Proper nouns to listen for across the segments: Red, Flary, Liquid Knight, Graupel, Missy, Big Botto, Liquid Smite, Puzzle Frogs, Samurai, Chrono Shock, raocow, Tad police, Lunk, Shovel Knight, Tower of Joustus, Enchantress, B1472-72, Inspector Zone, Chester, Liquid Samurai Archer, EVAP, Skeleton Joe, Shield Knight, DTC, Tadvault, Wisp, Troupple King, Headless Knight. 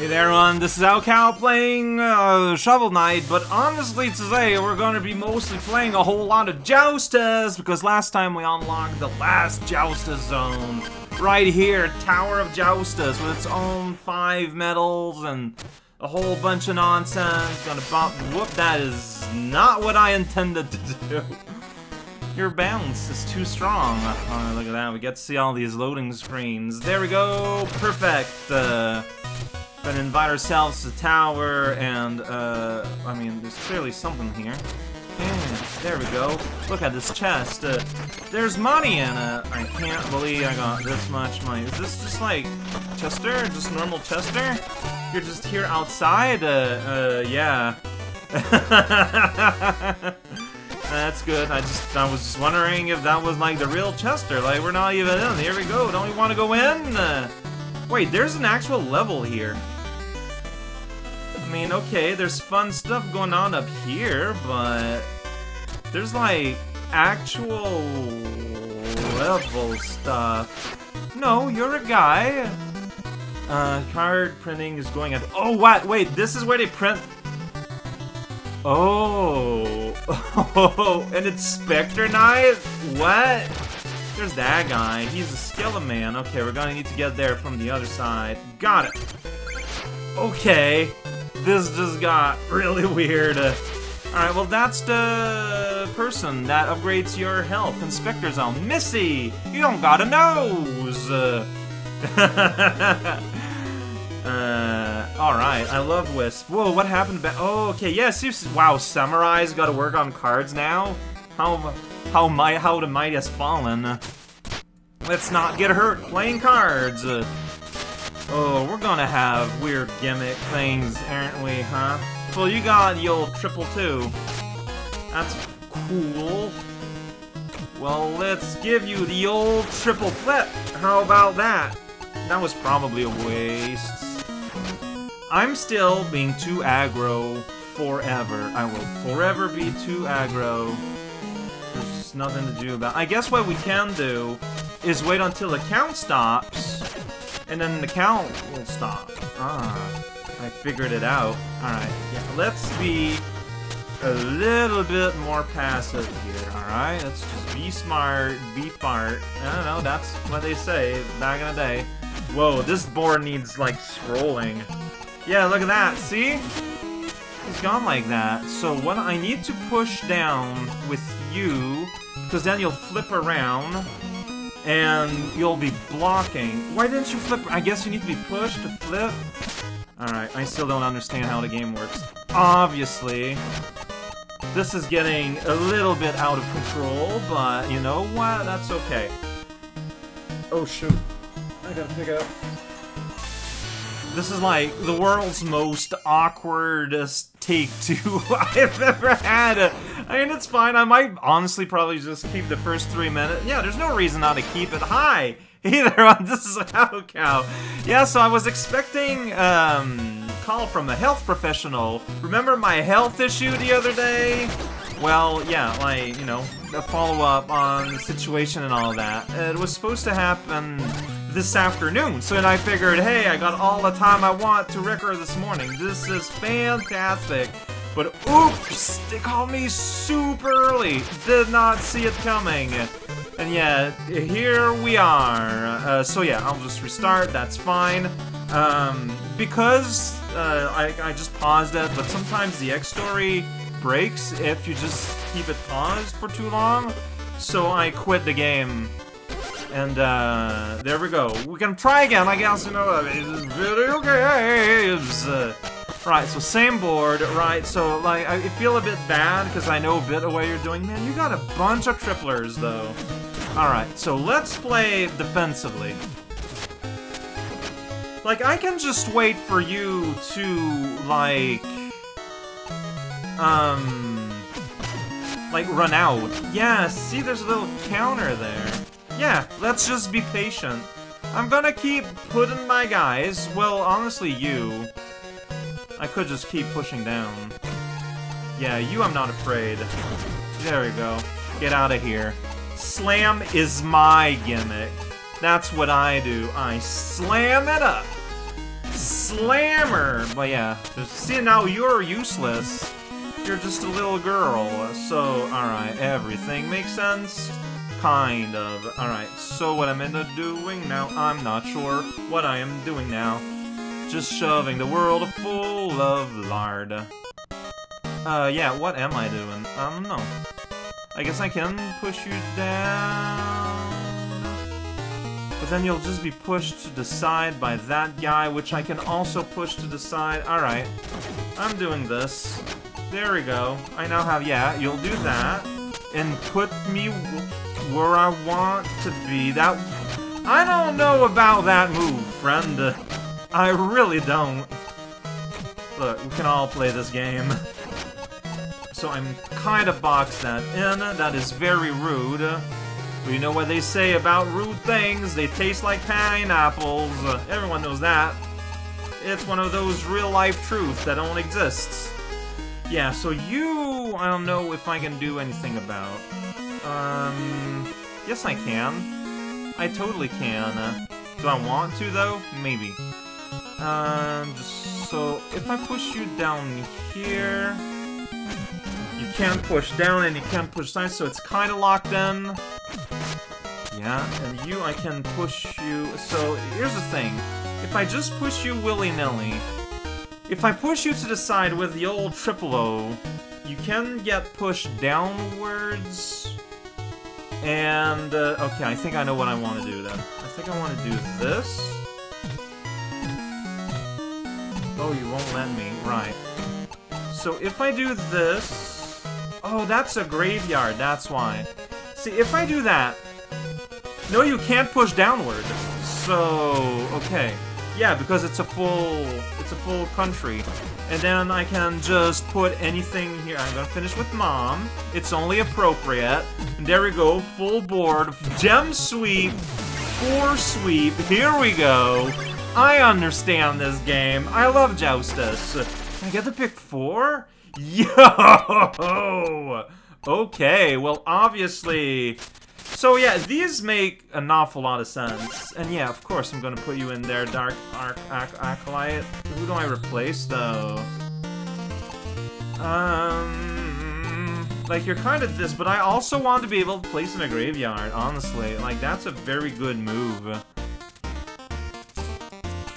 Hey there everyone, this is raocow playing Shovel Knight, but honestly today we're gonna be mostly playing a whole lot of Joustus, because last time we unlocked the last Joustus zone. Right here, Tower of Joustus, with its own 5 medals and a whole bunch of nonsense, and about whoop, that is not what I intended to do. Your bounce is too strong. Oh, look at that, we get to see all these loading screens. There we go, perfect. Gonna invite ourselves to the tower, and, I mean, there's clearly something here. And there we go. Look at this chest. There's money in it. I can't believe I got this much money. Is this just, like, Chester? Just normal Chester? You're just here outside? Yeah. That's good. I was just wondering if that was, like, the real Chester. Like, we're not even in. Here we go. Don't we want to go in? Wait, there's an actual level here. I mean, okay, there's fun stuff going on up here, but there's like actual level stuff. No, you're a guy. Card printing is going up. Oh, what? Wait, this is where they print. Oh, and it's Spectre Knight? What? There's that guy. He's a skeleton man. Okay, we're gonna need to get there from the other side. Got it. Okay. This just got really weird. Alright, well that's the person that upgrades your health. Inspector Zone. Missy! You don't got a nose! Alright, I love Wisp. Whoa, what happened back? Oh, okay, yes, wow, Samurai's gotta work on cards now? How the might has fallen. Let's not get hurt playing cards. Oh, we're gonna have weird gimmick things, aren't we, huh? Well, you got the old triple two. That's cool. Well, let's give you the old triple flip. How about that? That was probably a waste. I'm still being too aggro forever. I will forever be too aggro. There's nothing to do about it. I guess what we can do is wait until the count stops, and then the count will stop. Ah, I figured it out. Alright, yeah, let's be a little bit more passive here, alright? Let's just be smart, be fart. I don't know, that's what they say back in the day. Whoa, this board needs, like, scrolling. Yeah, look at that, see? It's gone like that. So what I need to push down with you, because then you'll flip around and you'll be blocking. Why didn't you flip? I guess you need to be pushed to flip. Alright, I still don't understand how the game works. Obviously, this is getting a little bit out of control, but you know what? That's okay. Oh shoot. I gotta pick up. This is like the world's most awkwardest take two I've ever had. I mean, it's fine. I might honestly probably just keep the first 3 minutes. Yeah, there's no reason not to keep it high either. On this is raocow. Yeah, so I was expecting a call from a health professional. Remember my health issue the other day? Well, yeah, like, you know, a follow-up on the situation and all that. It was supposed to happen this afternoon, so then I figured, hey, I got all the time I want to record this morning. This is fantastic. But oops, they called me super early. Did not see it coming. And yeah, here we are. So yeah, I'll just restart, that's fine. Because I just paused it, but sometimes the X story breaks if you just keep it paused for too long. So I quit the game. And, there we go. We can try again, I guess, you know, video games! Right, so same board, right, so, like, I feel a bit bad, because I know a bit of what you're doing. Man, you got a bunch of triplers, though. Alright, so let's play defensively. Like, I can just wait for you to, like, run out. Yeah, see, there's a little counter there. Yeah, let's just be patient. I'm gonna keep putting my guys, well, honestly, you. I could just keep pushing down. Yeah, you I'm not afraid. There we go. Get out of here. Slam is my gimmick. That's what I do. I slam it up. Slammer! But yeah, see now you're useless. You're just a little girl, so alright, everything makes sense. Kind of. Alright, so what I'm doing now, I'm not sure what I am doing now. Just shoving the world full of lard. Yeah, what am I doing? I don't know. I guess I can push you down. But then you'll just be pushed to the side by that guy, which I can also push to the side. Alright, I'm doing this. There we go. I now have, yeah, you'll do that. And put me where I want to be. That I don't know about that move, friend. I really don't. Look, we can all play this game. So I'm kind of boxed that in. That is very rude. But you know what they say about rude things? They taste like pineapples. Everyone knows that. It's one of those real-life truths that don't exist. Yeah, so you... I don't know if I can do anything about. Yes, I can. I totally can. Do I want to, though? Maybe. Just so... If I push you down here... You can't push down and you can't push side, so it's kind of locked in. Yeah, and you, I can push you... So, here's the thing. If I just push you willy-nilly... If I push you to the side with the old triple O, you can get pushed downwards, and, okay, I think I know what I want to do then. I think I want to do this. Oh, you won't let me, right. So if I do this... Oh, that's a graveyard, that's why. See, if I do that... No, you can't push downward, so, okay. Yeah, because it's a full country. And then I can just put anything here. I'm gonna finish with Mom. It's only appropriate. And there we go, full board. Gem sweep, four sweep, here we go. I understand this game. I love Joustus. Can I get the pick four? Yo! Okay, well obviously... So yeah, these make an awful lot of sense. And yeah, of course I'm gonna put you in there, Dark Acolyte. Who do I replace, though? Like, you're kind of this, but I also want to be able to place in a graveyard, honestly. Like, that's a very good move.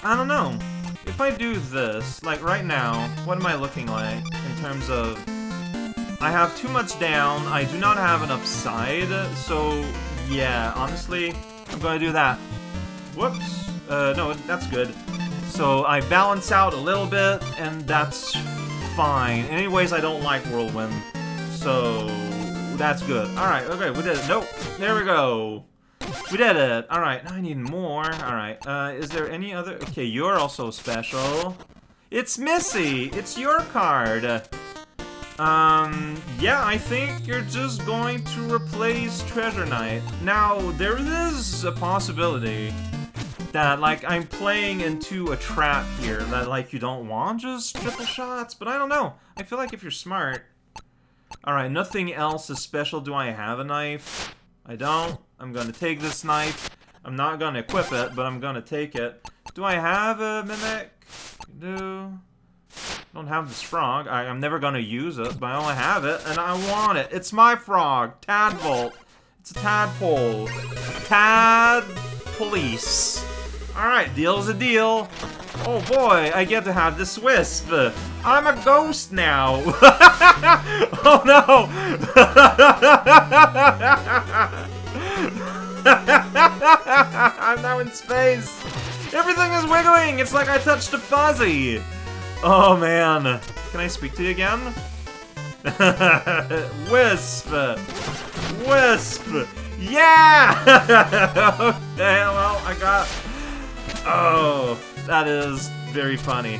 I don't know. If I do this, like, right now, what am I looking like in terms of... I have too much down, I do not have enough side, so yeah, honestly, I'm gonna do that. Whoops, no, that's good. So I balance out a little bit, and that's fine. Anyways, I don't like Whirlwind, so that's good. Alright, okay, we did it. Nope, there we go. We did it. Alright, now I need more. Alright, is there any other? Okay, you're also special. It's Missy! It's your card! Yeah, I think you're just going to replace Treasure Knight. Now, there is a possibility that, like, I'm playing into a trap here, that, like, you don't want just triple shots, but I don't know. I feel like if you're smart... Alright, nothing else is special. Do I have a knife? I don't. I'm gonna take this knife. I'm not gonna equip it, but I'm gonna take it. Do I have a mimic? No. Don't have this frog. I'm never gonna use it, but I only have it, and I want it. It's my frog, Tadvault. It's a tadpole. Tad police. All right, deal's a deal. Oh boy, I get to have this wisp. I'm a ghost now. Oh no! I'm now in space. Everything is wiggling. It's like I touched a fuzzy. Oh man, can I speak to you again? Wisp! Wisp! Yeah! Okay, well, I got... Oh, that is very funny.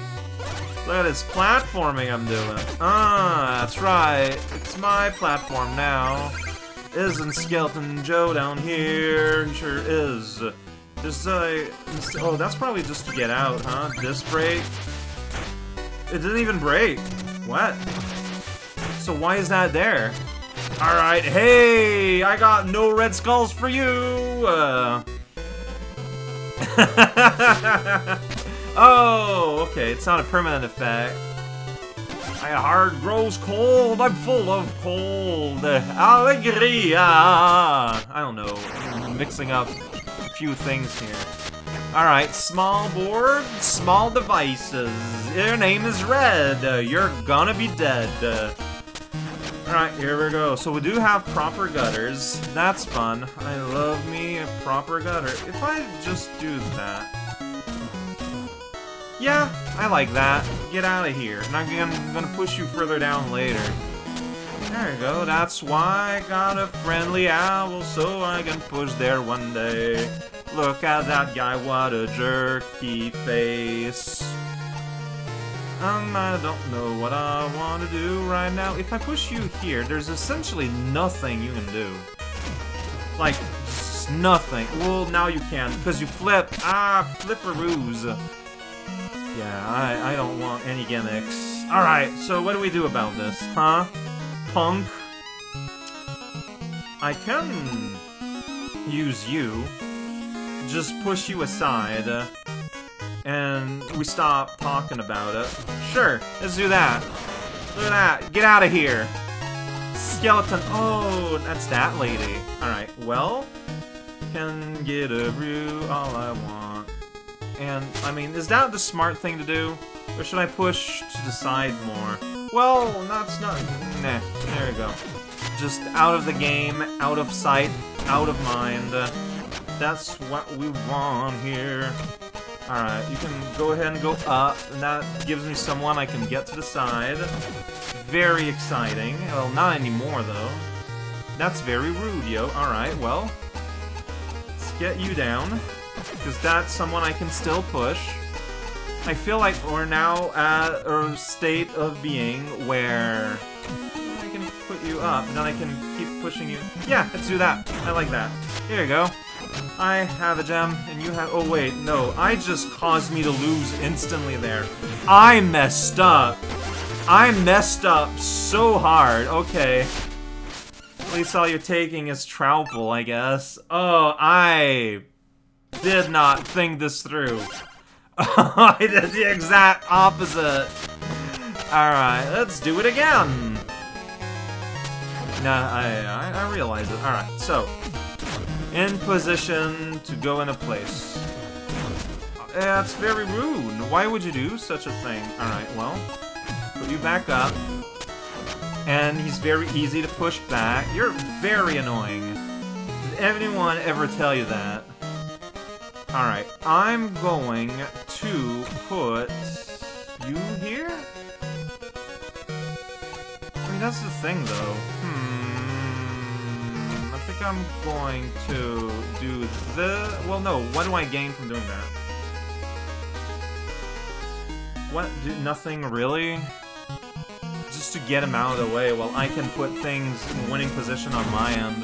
Look at this platforming I'm doing. Ah, that's right. It's my platform now. Isn't Skeleton Joe down here? Sure is. This, oh, that's probably just to get out, huh? This break? It didn't even break. What? So why is that there? Alright, hey! I got no red skulls for you! Oh, okay, it's not a permanent effect. My heart grows cold, I'm full of cold. Alegria! I don't know, I'm mixing up a few things here. Alright, small board, small devices. Your name is Red. You're gonna be dead. Alright, here we go. So we do have proper gutters. That's fun. I love me a proper gutter. If I just do that... Yeah, I like that. Get out of here. I'm gonna push you further down later. There we go. That's why I got a friendly owl so I can push there one day. Look at that guy. What a jerky face. I don't know what I want to do right now. If I push you here, there's essentially nothing you can do. Like, just nothing. Well, now you can because you flip. Ah, flipperoos. Yeah, I don't want any gimmicks. Alright, so what do we do about this, huh? Punk? I can... use you. Just push you aside. And we stop talking about it. Sure, let's do that. Look at that, get out of here! Skeleton, oh, that's that lady. Alright, well... Can get a brew all I want. And, I mean, is that the smart thing to do? Or should I push to the side more? Well, that's not... Nah, there we go. Just out of the game, out of sight, out of mind. That's what we want here. Alright, you can go ahead and go up, and that gives me someone I can get to the side. Very exciting. Well, not anymore, though. That's very rude, yo. Alright, well, let's get you down. Because that's someone I can still push. I feel like we're now at a state of being where I can put you up, and then I can keep pushing you. Yeah, let's do that. I like that. Here you go. I have a gem, and you have... Oh, wait, no. I just caused me to lose instantly there. I messed up. I messed up so hard. Okay. At least all you're taking is Troupple, I guess. Oh, I... did not think this through. I did the exact opposite. Alright, let's do it again. Nah, I realize it. Alright, so. In position to go into place. That's very rude. Why would you do such a thing? Alright, well. Put you back up. And he's very easy to push back. You're very annoying. Did anyone ever tell you that? Alright, I'm going to put you here? I mean, that's the thing, though. I think I'm going to do the... Well, no, what do I gain from doing that? What? Nothing, really? Just to get him out of the way while I can put things in winning position on my end.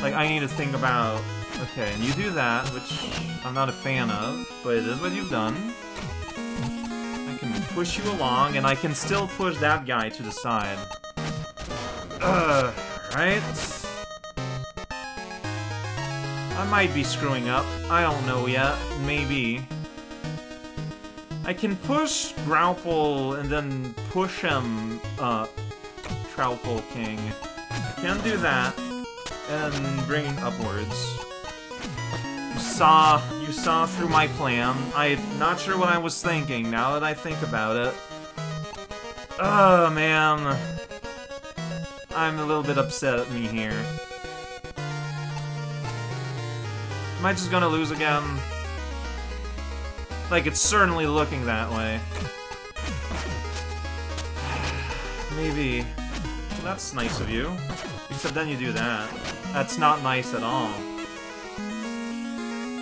Like, I need to think about... Okay, and you do that, which I'm not a fan of, but it is what you've done. I can push you along, and I can still push that guy to the side. Ugh, right? I might be screwing up. I don't know yet. Maybe. I can push Graupel and then push him up. Troupple King. I can do that, and bring him upwards. You saw through my plan. I'm not sure what I was thinking now that I think about it. Oh man. I'm a little bit upset at me here. Am I just gonna lose again? Like, it's certainly looking that way. Maybe. That's nice of you. Except then you do that. That's not nice at all.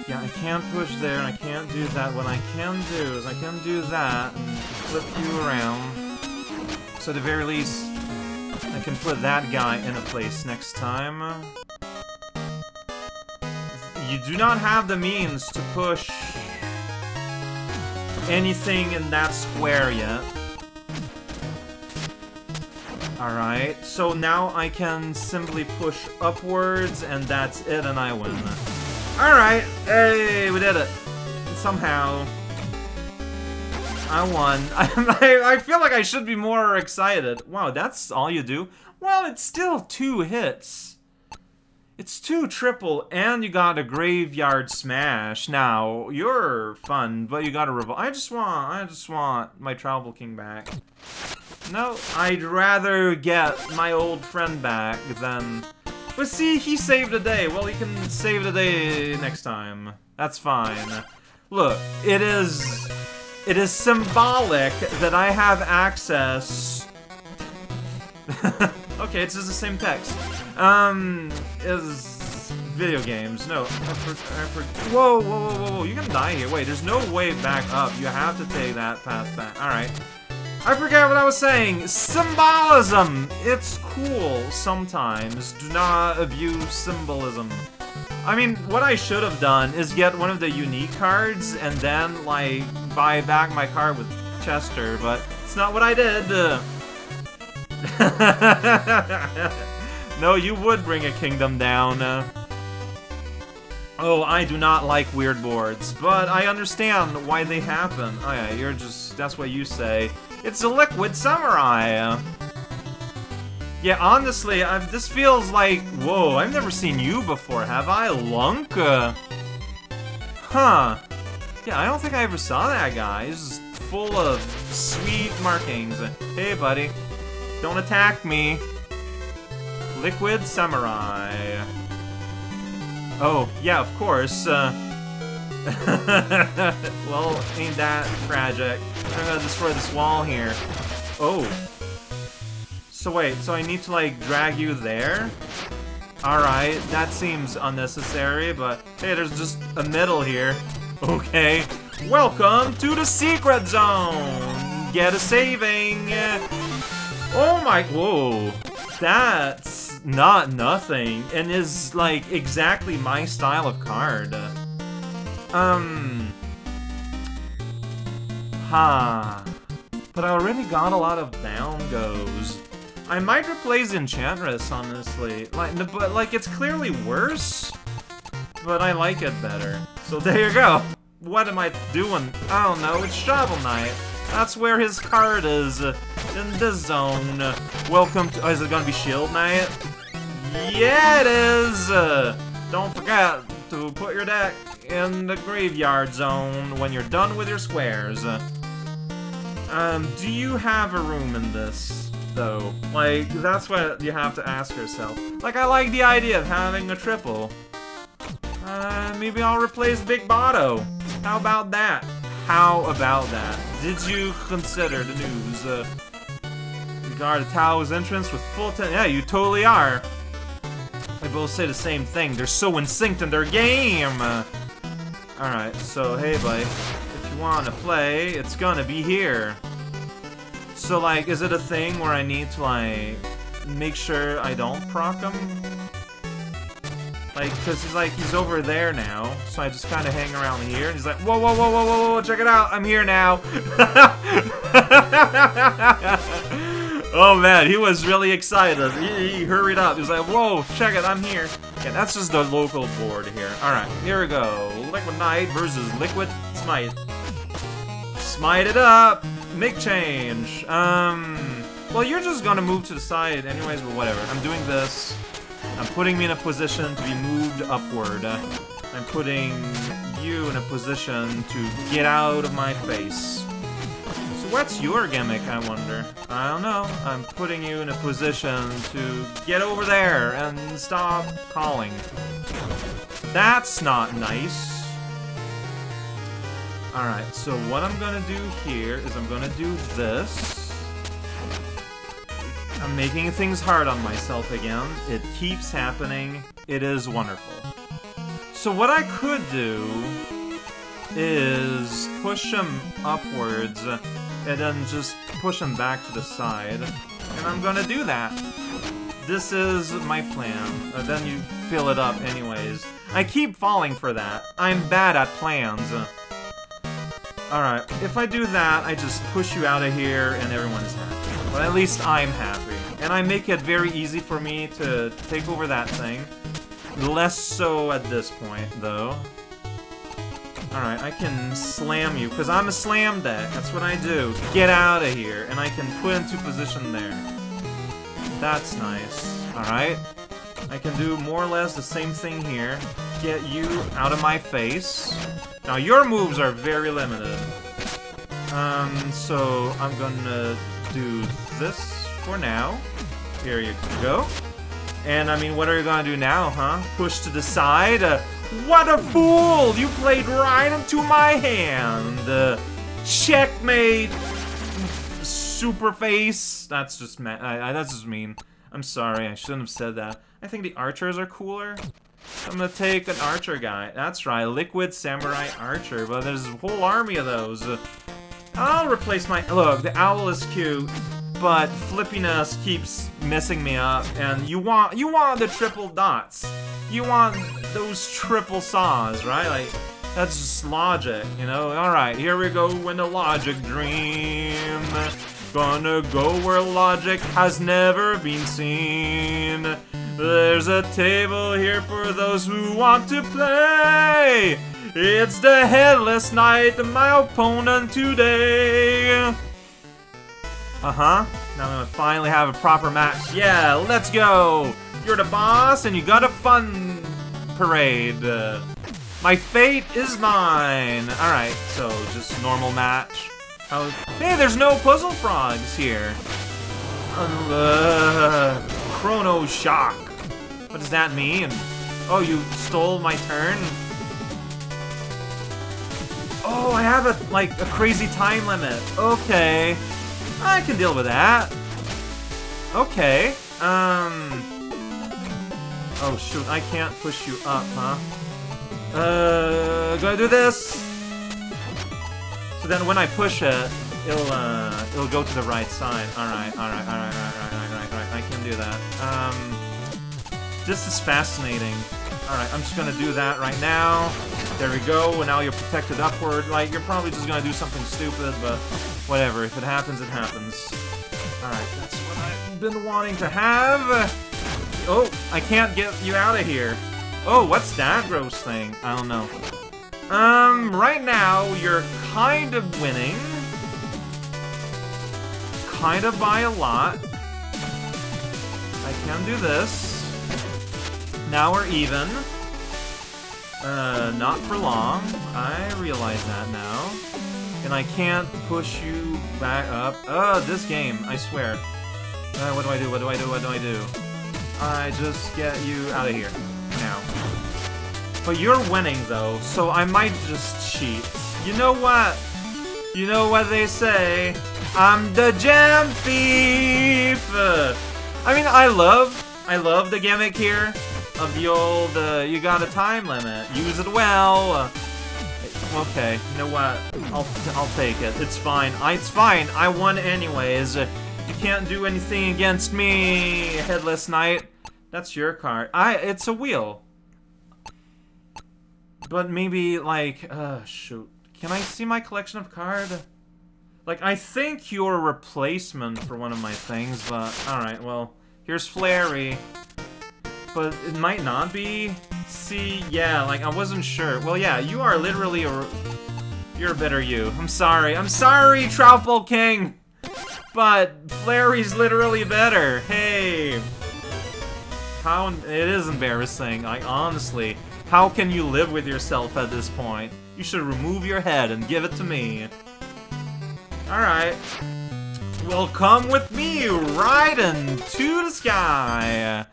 Yeah, I can't push there, and I can't do that. What I can do is I can do that and flip you around. So at the very least, I can put that guy in a place next time. You do not have the means to push anything in that square yet. Alright, so now I can simply push upwards, and that's it, and I win. Alright, hey, we did it. Somehow. I won. I feel like I should be more excited. Wow, that's all you do? Well, it's still 2 hits. It's 2 triple, and you got a graveyard smash. Now, you're fun, but you got a revolt. I just want my Troupple King back. No, I'd rather get my old friend back than... But see, he saved the day. Well, he can save the day next time. That's fine. Look, it is symbolic that I have access... Okay, it's just the same text. Is video games. No, whoa, whoa, whoa, whoa, whoa, you can die here. Wait, there's no way back up. You have to take that path back. Alright. I forget what I was saying. Symbolism! It's cool sometimes. Do not abuse symbolism. I mean, what I should have done is get one of the unique cards and then, like, buy back my card with Chester, but it's not what I did. No, you would bring a kingdom down. Oh, I do not like weird boards, but I understand why they happen. Oh yeah, you're just... that's what you say. It's a Liquid Samurai! Yeah, honestly, this feels like... Whoa, I've never seen you before, have I, Lunk? Huh. Yeah, I don't think I ever saw that guy. He's just full of sweet markings. Hey, buddy. Don't attack me. Liquid Samurai. Oh, yeah, of course. Well, ain't that tragic. I'm gonna destroy this wall here. Oh. So wait, so I need to, like, drag you there? Alright, that seems unnecessary, but... Hey, there's just a middle here. Okay. Welcome to the Secret Zone! Get a saving! Oh my... Whoa. That's not nothing, and is, like, exactly my style of card. Ha. But I already got a lot of down goes. I might replace Enchantress, honestly. Like, but, like, it's clearly worse, but I like it better. So there you go. What am I doing? I don't know, it's Shovel Knight. That's where his card is, in this zone. Welcome to... Oh, is it gonna be Shield Knight? Yeah, it is! Don't forget to put your deck in the graveyard zone when you're done with your squares. Do you have a room in this, though? Like, that's what you have to ask yourself. Like, I like the idea of having a triple. Maybe I'll replace Big Botto. How about that? How about that? Did you consider the news? You guard the tower's entrance with full 10. Yeah, you totally are. They both say the same thing. They're so in sync in their game. Alright, so hey, buddy. If you want to play, it's gonna be here. So, like, is it a thing where I need to, like, make sure I don't proc him? Like, cause he's like, he's over there now, so I just kind of hang around here, and he's like, whoa, whoa, whoa, whoa, whoa, whoa, check it out, I'm here now. Oh man, he was really excited. He hurried up. He was like, whoa, check it, I'm here. Yeah, that's just the local board here. All right, here we go. Liquid Knight versus Liquid Smite. Smite it up. Make change. Well, you're just gonna move to the side anyways, but whatever. I'm doing this. I'm putting me in a position to be moved upward. I'm putting you in a position to get out of my face. So what's your gimmick, I wonder? I don't know. I'm putting you in a position to get over there and stop calling. That's not nice. Alright, so what I'm gonna do here is I'm gonna do this. I'm making things hard on myself again. It keeps happening. It is wonderful. So what I could do is push him upwards and then just push him back to the side. And I'm gonna do that. This is my plan. Then you fill it up anyways. I keep falling for that. I'm bad at plans. Alright, if I do that, I just push you out of here and everyone is happy. But at least I'm happy. And I make it very easy for me to take over that thing. Less so at this point, though. Alright, I can slam you, because I'm a slam deck. That's what I do. Get out of here. And I can put into position there. That's nice. Alright. I can do more or less the same thing here. Get you out of my face. Now, your moves are very limited. So I'm gonna do this for now. Here you go. And, I mean, what are you gonna do now, huh? Push to the side? What a fool! You played right into my hand! Checkmate! Superface! That's just that's just mean. I'm sorry, I shouldn't have said that. I think the archers are cooler. I'm gonna take an archer guy. That's right, Liquid Samurai Archer, but there's a whole army of those. I'll replace my... Look, the owl is cute, but flippiness keeps messing me up, and you want the triple dots. You want those triple saws, right? Like, that's just logic, you know? Alright, here we go in the logic dream. Gonna go where logic has never been seen. There's a table here for those who want to play. It's the Headless Knight, my opponent today. Uh-huh. Now I'm gonna finally have a proper match. Yeah, let's go! You're the boss, and you got a fun parade. My fate is mine. Alright, so just normal match. Hey, there's no Puzzle Frogs here. Chrono Shock. What does that mean? Oh, you stole my turn? Oh, I have a crazy time limit. Okay. I can deal with that. Okay. Oh shoot, I can't push you up, huh? Gonna do this! So then when I push it, it'll go to the right side. Alright, I can do that. This is fascinating. Alright, I'm just gonna do that right now. There we go, and now you're protected upward. Like, you're probably just gonna do something stupid, but whatever. If it happens, it happens. Alright, that's what I've been wanting to have! Oh, I can't get you out of here. Oh, what's that gross thing? I don't know. Right now, you're kind of winning. Kind of by a lot. I can do this. Now we're even. Not for long. I realize that now. And I can't push you back up. This game, I swear. What do I do? What do I do? What do I do? I just get you out of here now. But you're winning though, so I might just cheat. You know what? You know what they say? I'm the gem thief! I mean, I love the gimmick here of the old, you got a time limit. Use it well. Okay, you know what? I'll take it. It's fine. It's fine. I won anyways. You can't do anything against me, Headless Knight. That's your card. It's a wheel. But maybe, like, shoot. Can I see my collection of cards? Like, I think you're a replacement for one of my things, but, alright, well, here's Flary. But it might not be. See, yeah, like, I wasn't sure. Well, yeah, you are literally you're a better you. I'm sorry, Troupple King! But Flary's literally better. Hey, how it is embarrassing. I honestly, how can you live with yourself at this point? You should remove your head and give it to me. All right, well, come with me, riding to the sky.